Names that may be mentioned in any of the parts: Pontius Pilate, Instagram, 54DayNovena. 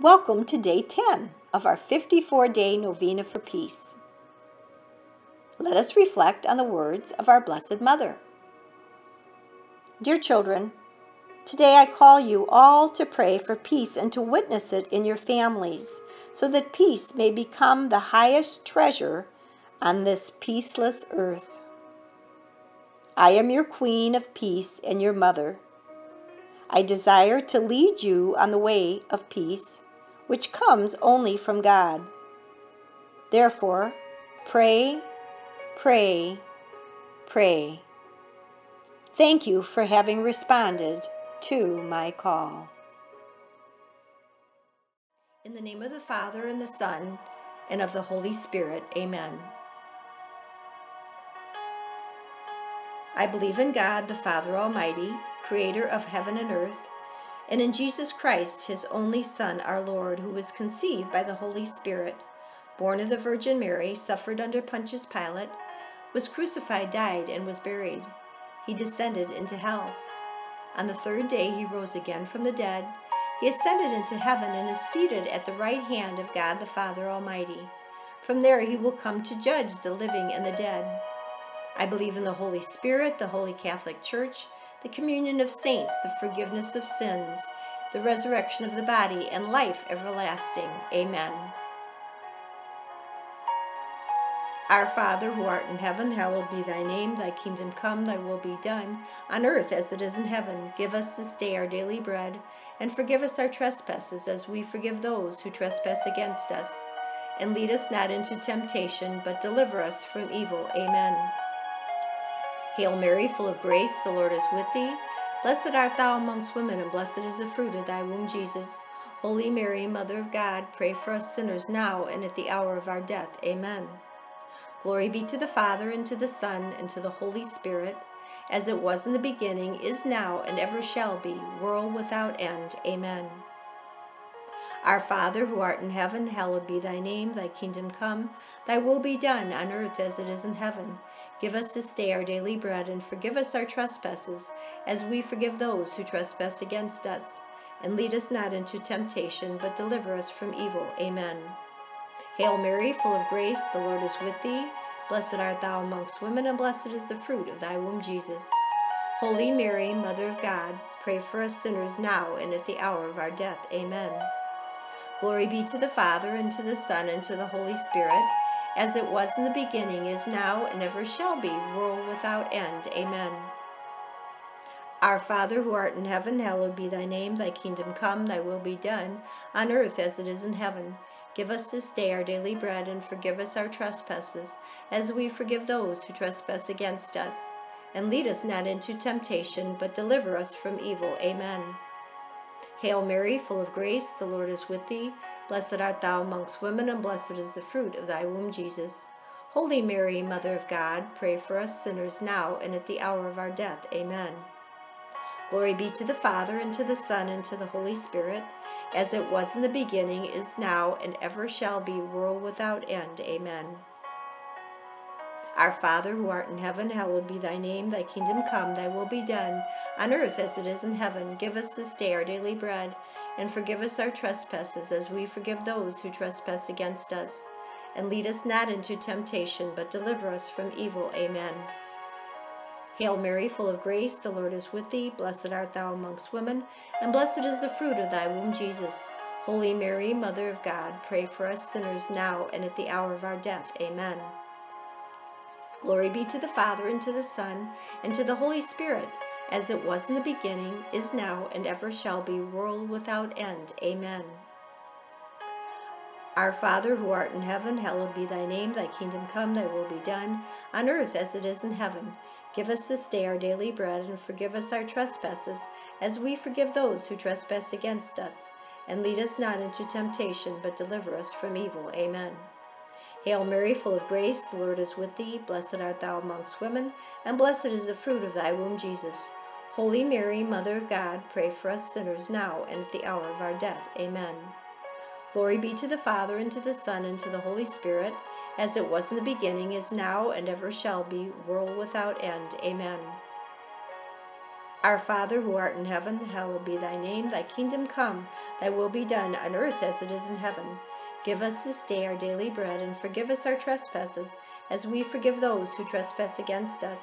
Welcome to Day 10 of our 54-day Novena for Peace. Let us reflect on the words of our Blessed Mother. Dear children, today I call you all to pray for peace and to witness it in your families, so that peace may become the highest treasure on this peaceless earth. I am your Queen of Peace and your Mother. I desire to lead you on the way of peace, which comes only from God. Therefore, pray, pray, pray. Thank you for having responded to my call. In the name of the Father, and the Son, and of the Holy Spirit, amen. I believe in God, the Father Almighty, creator of heaven and earth, and in Jesus Christ, his only Son, our Lord, who was conceived by the Holy Spirit, born of the Virgin Mary, suffered under Pontius Pilate, was crucified, died, and was buried. He descended into hell. On the third day he rose again from the dead. He ascended into heaven and is seated at the right hand of God the Father Almighty. From there he will come to judge the living and the dead. I believe in the Holy Spirit, the Holy Catholic Church, the communion of saints, the forgiveness of sins, the resurrection of the body, and life everlasting. Amen. Our Father, who art in heaven, hallowed be thy name. Thy kingdom come, thy will be done, on earth as it is in heaven. Give us this day our daily bread, and forgive us our trespasses, as we forgive those who trespass against us. And lead us not into temptation, but deliver us from evil. Amen. Hail Mary, full of grace, the Lord is with thee. Blessed art thou amongst women, and blessed is the fruit of thy womb, Jesus. Holy Mary, Mother of God, pray for us sinners now and at the hour of our death. Amen. Glory be to the Father, and to the Son, and to the Holy Spirit, as it was in the beginning, is now, and ever shall be, world without end. Amen. Our Father, who art in heaven, hallowed be thy name. Thy kingdom come, thy will be done, on earth as it is in heaven. Give us this day our daily bread, and forgive us our trespasses, as we forgive those who trespass against us. And lead us not into temptation, but deliver us from evil. Amen. Hail Mary, full of grace, the Lord is with thee. Blessed art thou amongst women, and blessed is the fruit of thy womb, Jesus. Holy Mary, Mother of God, pray for us sinners now and at the hour of our death. Amen. Glory be to the Father, and to the Son, and to the Holy Spirit, as it was in the beginning, is now, and ever shall be, world without end. Amen. Our Father, who art in heaven, hallowed be thy name. Thy kingdom come, thy will be done, on earth as it is in heaven. Give us this day our daily bread, and forgive us our trespasses, as we forgive those who trespass against us. And lead us not into temptation, but deliver us from evil. Amen. Hail Mary, full of grace, the Lord is with thee. Blessed art thou amongst women, and blessed is the fruit of thy womb, Jesus. Holy Mary, Mother of God, pray for us sinners now and at the hour of our death. Amen. Glory be to the Father, and to the Son, and to the Holy Spirit, as it was in the beginning, is now, and ever shall be, world without end. Amen. Our Father, who art in heaven, hallowed be thy name. Thy kingdom come, thy will be done, on earth as it is in heaven. Give us this day our daily bread, and forgive us our trespasses, as we forgive those who trespass against us. And lead us not into temptation, but deliver us from evil. Amen. Hail Mary, full of grace, the Lord is with thee. Blessed art thou amongst women, and blessed is the fruit of thy womb, Jesus. Holy Mary, Mother of God, pray for us sinners now and at the hour of our death. Amen. Glory be to the Father, and to the Son, and to the Holy Spirit, as it was in the beginning, is now, and ever shall be, world without end. Amen. Our Father, who art in heaven, hallowed be thy name. Thy kingdom come, thy will be done, on earth as it is in heaven. Give us this day our daily bread, and forgive us our trespasses, as we forgive those who trespass against us. And lead us not into temptation, but deliver us from evil. Amen. Hail Mary, full of grace, the Lord is with thee. Blessed art thou amongst women, and blessed is the fruit of thy womb, Jesus. Holy Mary, Mother of God, pray for us sinners now and at the hour of our death. Amen. Glory be to the Father, and to the Son, and to the Holy Spirit, as it was in the beginning, is now, and ever shall be, world without end. Amen. Our Father, who art in heaven, hallowed be thy name. Thy kingdom come, thy will be done, on earth as it is in heaven. Give us this day our daily bread, and forgive us our trespasses, as we forgive those who trespass against us.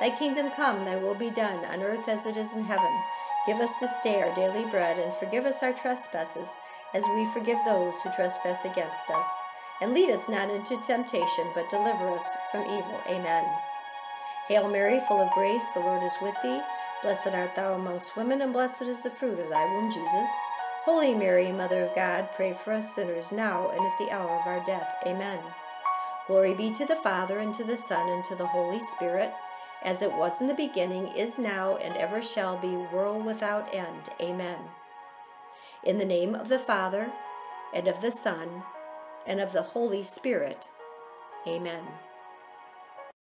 Thy kingdom come, thy will be done, on earth as it is in heaven. Give us this day our daily bread, and forgive us our trespasses, as we forgive those who trespass against us. And lead us not into temptation, but deliver us from evil. Amen. Hail Mary, full of grace, the Lord is with thee. Blessed art thou amongst women, and blessed is the fruit of thy womb, Jesus. Holy Mary, Mother of God, pray for us sinners now and at the hour of our death. Amen. Glory be to the Father, and to the Son, and to the Holy Spirit, as it was in the beginning, is now, and ever shall be, world without end. Amen. In the name of the Father, and of the Son, and of the Holy Spirit. Amen.